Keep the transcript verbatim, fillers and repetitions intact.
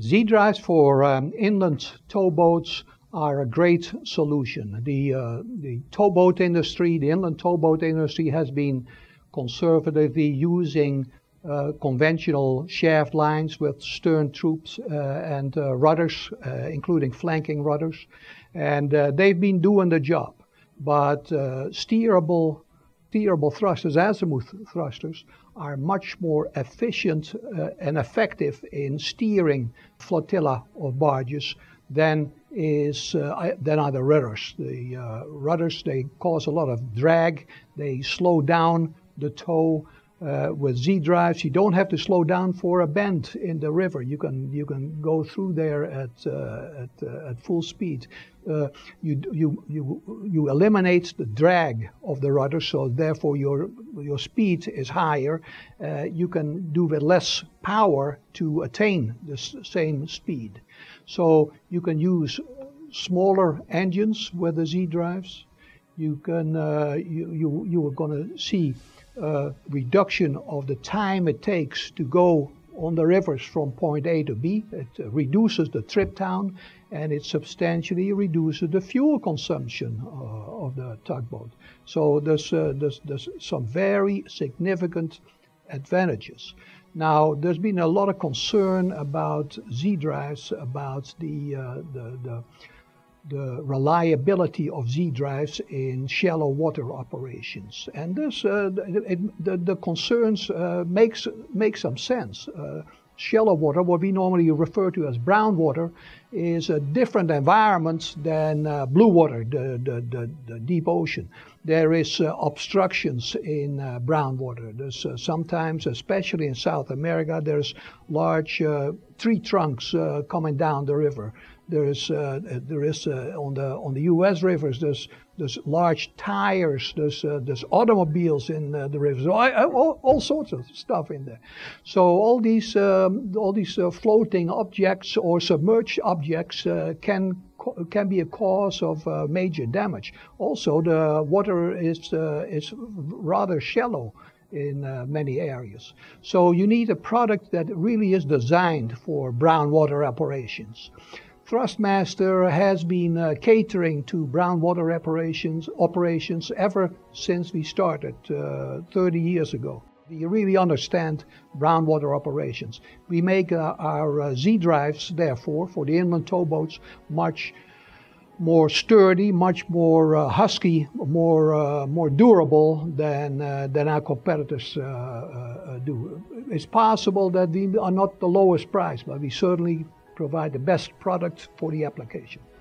Z-Drives for um, inland towboats are a great solution. The, uh, the towboat industry, the inland towboat industry, has been conservatively using uh, conventional shaft lines with stern troops uh, and uh, rudders, uh, including flanking rudders. And uh, they've been doing the job. But uh, steerable steerable thrusters, azimuth thrusters, are much more efficient uh, and effective in steering flotilla of barges than is uh, than are the rudders. The uh, rudders, they cause a lot of drag. They slow down the tow. Uh, with Z-Drives, you don't have to slow down for a bend in the river. You can you can go through there at uh, at, uh, at full speed. Uh, you you you you eliminate the drag of the rudder, so therefore your your speed is higher. Uh, you can do with less power to attain the same speed. So you can use smaller engines with the Z-Drives. You can uh, you you you are going to see Uh, reduction of the time it takes to go on the rivers from point A to B. It uh, reduces the trip down, and it substantially reduces the fuel consumption uh, of the tugboat. So there's, uh, there's, there's some very significant advantages. Now, there's been a lot of concern about Z-Drives, about the, uh, the, the the reliability of Z-Drives in shallow water operations, and this uh, it, the, the concerns uh, makes make some sense. Uh, shallow water, what we normally refer to as brown water, is a different environment than uh, blue water, the, the, the, the deep ocean. There is uh, obstructions in uh, brown water. There's uh, sometimes, especially in South America, there's large uh, tree trunks uh, coming down the river. There is, uh, there is uh, on the on the U S rivers, there's there's large tires, there's uh, there's automobiles in uh, the rivers, all, all sorts of stuff in there. So all these um, all these uh, floating objects or submerged objects uh, can can be a cause of uh, major damage. Also, the water is uh, is rather shallow in uh, many areas. So you need a product that really is designed for brown water operations. Thrustmaster has been uh, catering to brown water operations, operations ever since we started uh, thirty years ago. We really understand brown water operations. We make uh, our uh, Z-Drives, therefore, for the inland towboats, much more sturdy, much more uh, husky, more uh, more durable than uh, than our competitors uh, uh, do. It's possible that we are not the lowest price, but we certainly provide the best product for the application.